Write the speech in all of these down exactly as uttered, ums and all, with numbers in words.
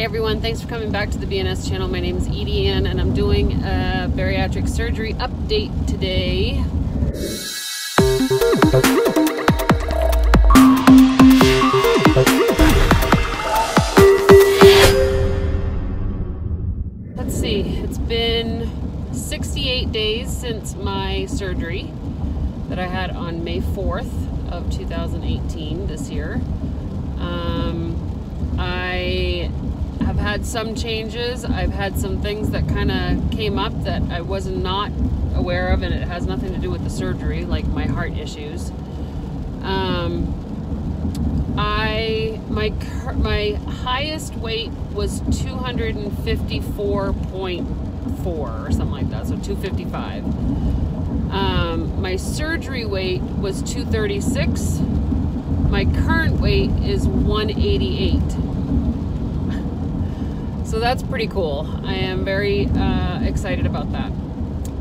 Hey everyone, thanks for coming back to the B N S channel. My name is Edie Anne and I'm doing a bariatric surgery update today. Let's see, it's been sixty-eight days since my surgery that I had on May fourth of two thousand eighteen this year. Um, I I've had some changes. I've had some things that kind of came up that I was not aware of, and it has nothing to do with the surgery, like my heart issues. Um, I my my highest weight was two fifty-four point four or something like that, so two fifty-five. Um, my surgery weight was two thirty-six. My current weight is one eighty-eight. So that's pretty cool. I am very uh, excited about that.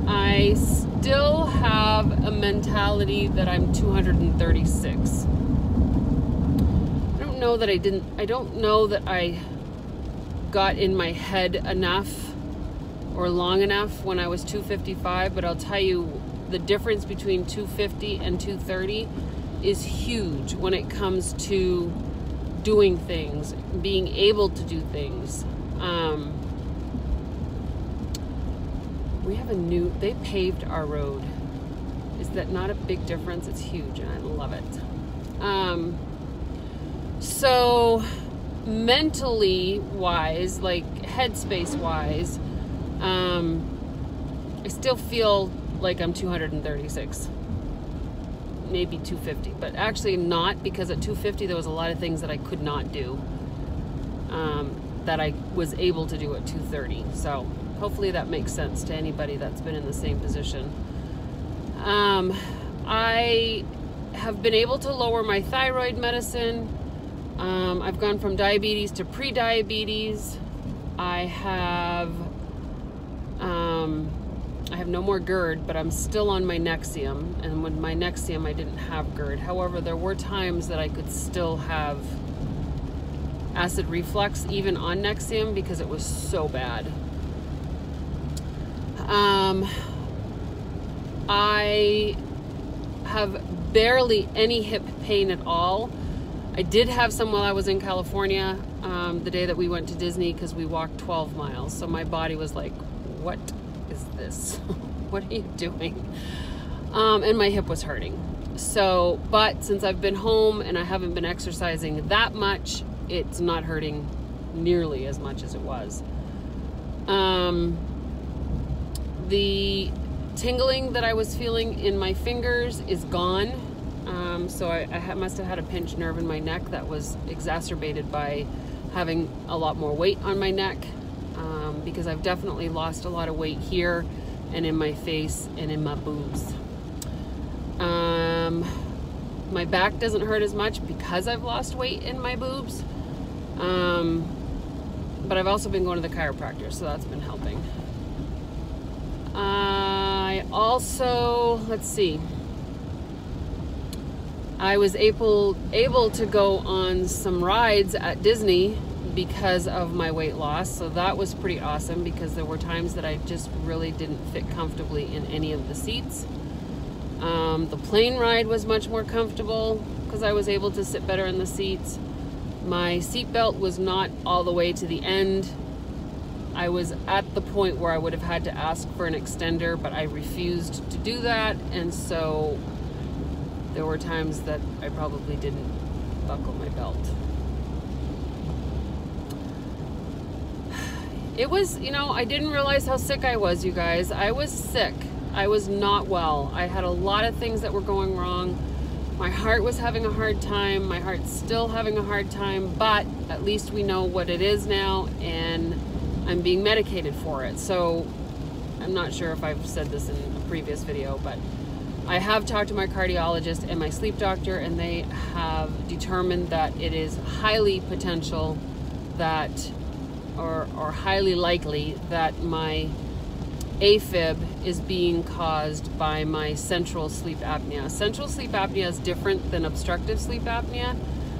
I still have a mentality that I'm two hundred thirty-six. I don't know that I didn't, I don't know that I got in my head enough or long enough when I was two fifty-five, but I'll tell you the difference between two fifty and two thirty is huge when it comes to doing things, being able to do things. Um, we have a new, they paved our road. Is that not a big difference? It's huge and I love it. Um, so mentally wise, like headspace wise, um, I still feel like I'm two hundred thirty-six, maybe two fifty, but actually not, because at two fifty there was a lot of things that I could not do. Um, that I was able to do at two thirty. So hopefully that makes sense to anybody that's been in the same position. Um, I have been able to lower my thyroid medicine. Um, I've gone from diabetes to pre-diabetes. I have, um, I have no more GERD, but I'm still on my Nexium. And with my Nexium, I didn't have GERD. However, there were times that I could still have acid reflux even on Nexium because it was so bad. Um, I have barely any hip pain at all. I did have some while I was in California, um, the day that we went to Disney, because we walked twelve miles. So my body was like, what is this? What are you doing? Um, and my hip was hurting. So, but since I've been home and I haven't been exercising that much, it's not hurting nearly as much as it was. Um, the tingling that I was feeling in my fingers is gone. Um, so I, I must have had a pinched nerve in my neck that was exacerbated by having a lot more weight on my neck, um, because I've definitely lost a lot of weight here and in my face and in my boobs. Um, my back doesn't hurt as much because I've lost weight in my boobs. Um, but I've also been going to the chiropractor, so that's been helping. I also, let's see, I was able, able to go on some rides at Disney because of my weight loss. So that was pretty awesome, because there were times that I just really didn't fit comfortably in any of the seats. Um, the plane ride was much more comfortable because I was able to sit better in the seats. My seatbelt was not all the way to the end. I was at the point where I would have had to ask for an extender, but I refused to do that. And so there were times that I probably didn't buckle my belt. It was, you know, I didn't realize how sick I was, you guys. I was sick. I was not well. I had a lot of things that were going wrong. My heart was having a hard time. My heart's still having a hard time, but at least we know what it is now, and I'm being medicated for it. So I'm not sure if I've said this in a previous video, but I have talked to my cardiologist and my sleep doctor, and they have determined that it is highly potential that, or, or highly likely that my AFib is being caused by my central sleep apnea. Central sleep apnea is different than obstructive sleep apnea.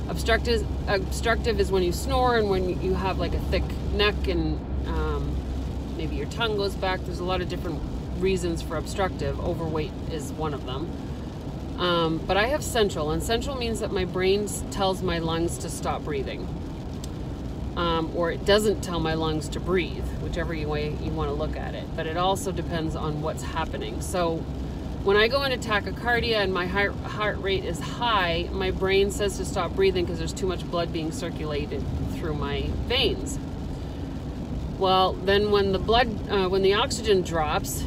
Obstructive, obstructive is when you snore and when you have like a thick neck and um, maybe your tongue goes back. There's a lot of different reasons for obstructive. Overweight is one of them. Um, but I have central, and central means that my brain tells my lungs to stop breathing. Um, or it doesn't tell my lungs to breathe, whichever way you want to look at it. But it also depends on what's happening. So when I go into tachycardia and my heart, heart rate is high, my brain says to stop breathing because there's too much blood being circulated through my veins. Well, then when the blood, uh, when the oxygen drops,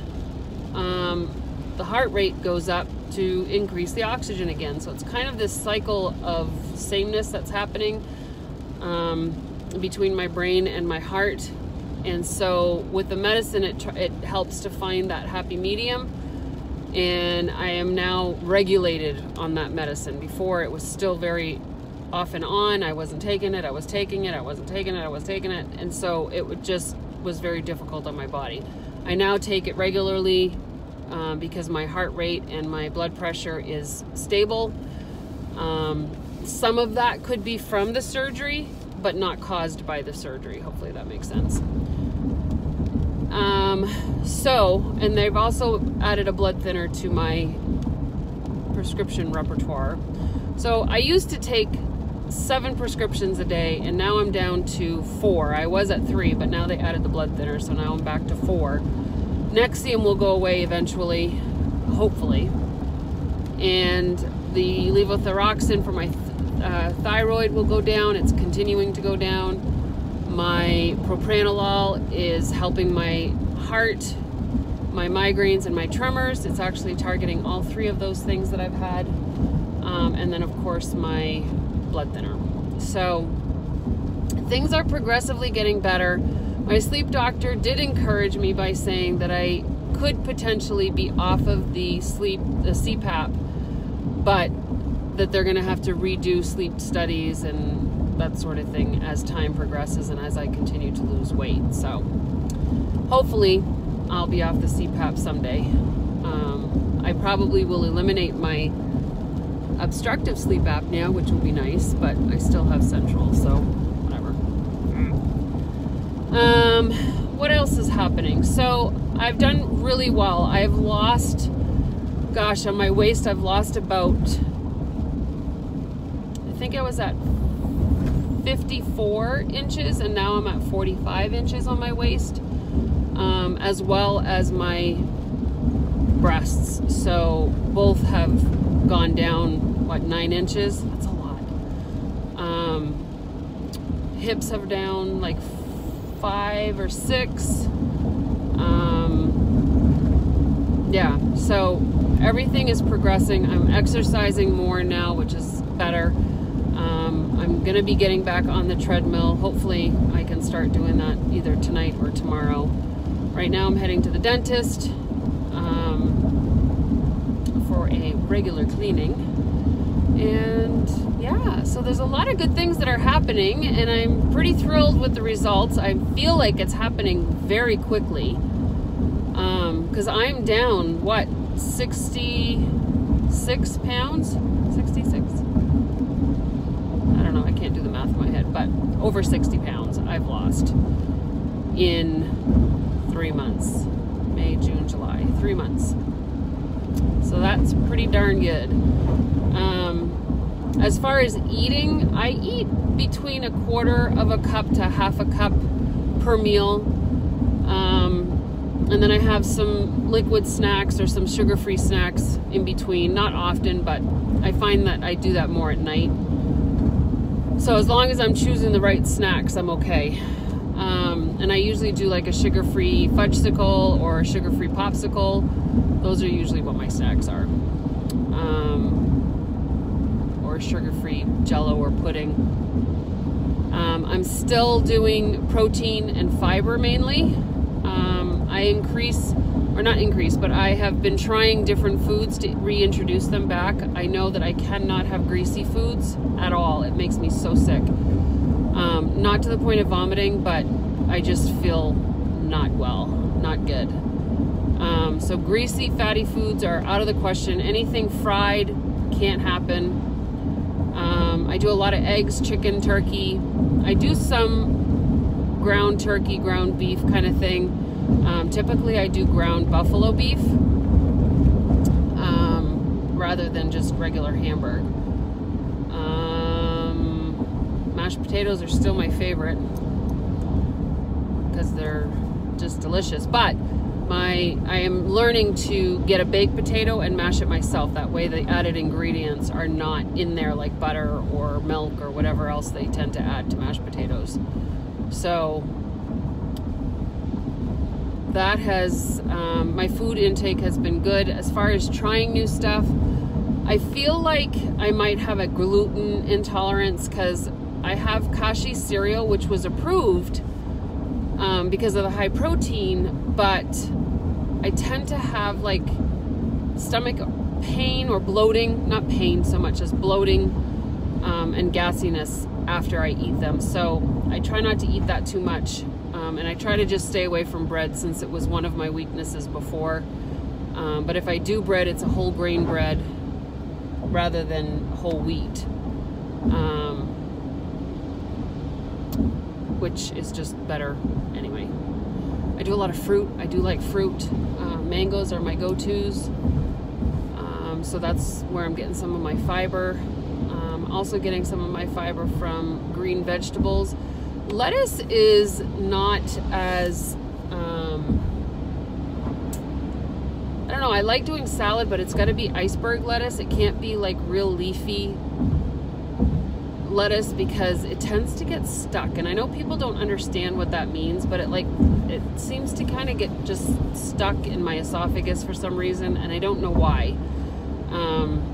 um, the heart rate goes up to increase the oxygen again. So it's kind of this cycle of sameness that's happening um, between my brain and my heart. And so with the medicine, it, it helps to find that happy medium. And I am now regulated on that medicine. Before, it was still very off and on. I wasn't taking it, I was taking it, I wasn't taking it, I was taking it. And so it would just was very difficult on my body. I now take it regularly um, because my heart rate and my blood pressure is stable. Um, some of that could be from the surgery, but not caused by the surgery. Hopefully that makes sense. Um, so, and they've also added a blood thinner to my prescription repertoire. So I used to take seven prescriptions a day, and now I'm down to four. I was at three, but now they added the blood thinner, so now I'm back to four. Nexium will go away eventually, hopefully. And the levothyroxine for my th uh, thyroid will go down. It's continuing to go down. My propranolol is helping my heart, my migraines, and my tremors. It's actually targeting all three of those things that I've had. Um, and then, of course, my blood thinner. So things are progressively getting better. My sleep doctor did encourage me by saying that I could potentially be off of the sleep, the C PAP, but that they're going to have to redo sleep studies and that sort of thing as time progresses and as I continue to lose weight. So hopefully I'll be off the C PAP someday. Um, I probably will eliminate my obstructive sleep apnea, which will be nice, but I still have central, so whatever. Um, what else is happening? So I've done really well. I've lost, gosh, on my waist, I've lost about, I think I was at fifty-four inches, and now I'm at forty-five inches on my waist, um, as well as my breasts. So both have gone down, what, nine inches? That's a lot. Um, hips are down like five or six. Um, yeah, so everything is progressing. I'm exercising more now, which is better. Um, I'm going to be getting back on the treadmill. Hopefully I can start doing that either tonight or tomorrow. Right now I'm heading to the dentist um, for a regular cleaning. And yeah, so there's a lot of good things that are happening, and I'm pretty thrilled with the results. I feel like it's happening very quickly because um, I'm down, what, sixty-six pounds? sixty-six. I can't do the math in my head, but over sixty pounds I've lost in three months. May, June, July, three months. So that's pretty darn good. Um, as far as eating, I eat between a quarter of a cup to half a cup per meal. Um, and then I have some liquid snacks or some sugar-free snacks in between. Not often, but I find that I do that more at night. So as long as I'm choosing the right snacks, I'm okay. Um, and I usually do like a sugar-free fudgesicle or a sugar-free popsicle. Those are usually what my snacks are. Um, or sugar-free jello or pudding. Um, I'm still doing protein and fiber mainly. Um, I increase, or not increase, but I have been trying different foods to reintroduce them back. I know that I cannot have greasy foods at all. It makes me so sick. Um, not to the point of vomiting, but I just feel not well, not good. Um, so greasy, fatty foods are out of the question. Anything fried can't happen. Um, I do a lot of eggs, chicken, turkey. I do some ground turkey, ground beef kind of thing. Um, typically I do ground buffalo beef um, rather than just regular hamburger. Um, mashed potatoes are still my favorite because they're just delicious, but my I am learning to get a baked potato and mash it myself. That way the added ingredients are not in there like butter or milk or whatever else they tend to add to mashed potatoes. So that has, um, my food intake has been good. As far as trying new stuff, I feel like I might have a gluten intolerance because I have Kashi cereal, which was approved um, because of the high protein, but I tend to have like stomach pain or bloating, not pain so much as bloating um, and gassiness after I eat them. So I try not to eat that too much. Um, and I try to just stay away from bread since it was one of my weaknesses before. Um, but if I do bread, it's a whole grain bread rather than whole wheat, um, which is just better anyway. I do a lot of fruit. I do like fruit. Uh, mangoes are my go-tos. Um, so that's where I'm getting some of my fiber. Um, also getting some of my fiber from green vegetables. Lettuce is not as, um, I don't know, I like doing salad, but it's got to be iceberg lettuce. It can't be like real leafy lettuce because it tends to get stuck. And I know people don't understand what that means, but it like, it seems to kind of get just stuck in my esophagus for some reason. And I don't know why. Um,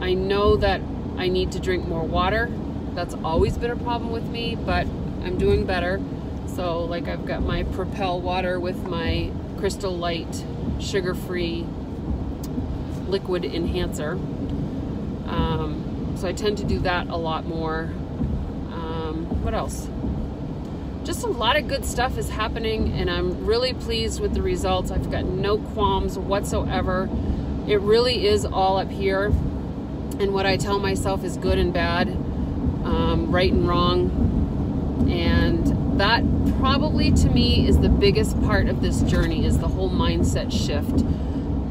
I know that I need to drink more water. That's always been a problem with me, but I'm doing better. So like I've got my Propel water with my Crystal Light sugar-free liquid enhancer. Um, so I tend to do that a lot more. Um, what else? Just a lot of good stuff is happening and I'm really pleased with the results. I've got no qualms whatsoever. It really is all up here. And what I tell myself is good and bad. Um, right and wrong, and that probably to me is the biggest part of this journey, is the whole mindset shift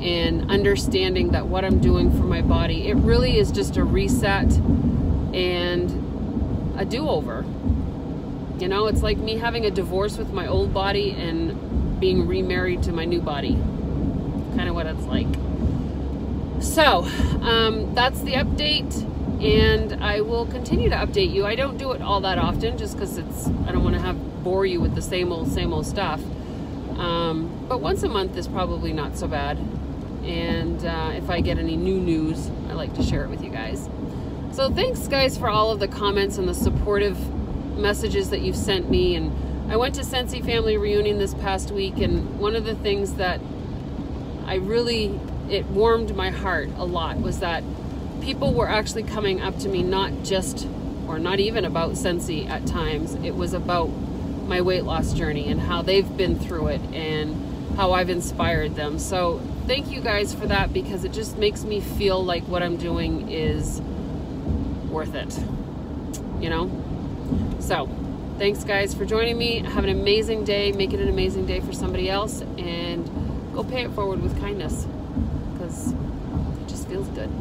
and understanding that what I'm doing for my body, it really is just a reset and a do-over. You know, it's like me having a divorce with my old body and being remarried to my new body, kind of what it's like. So um, that's the update. And I will continue to update you. I don't do it all that often just because it's, I don't want to have bore you with the same old, same old stuff. Um, but once a month is probably not so bad. And uh, if I get any new news, I like to share it with you guys. So thanks guys for all of the comments and the supportive messages that you've sent me. And I went to Sensi Family Reunion this past week. And one of the things that I really, it warmed my heart a lot was that people were actually coming up to me, not just, or not even about Sensi at times. It was about my weight loss journey and how they've been through it and how I've inspired them. So thank you guys for that because it just makes me feel like what I'm doing is worth it, you know? So thanks guys for joining me. Have an amazing day. Make it an amazing day for somebody else and go pay it forward with kindness because it just feels good.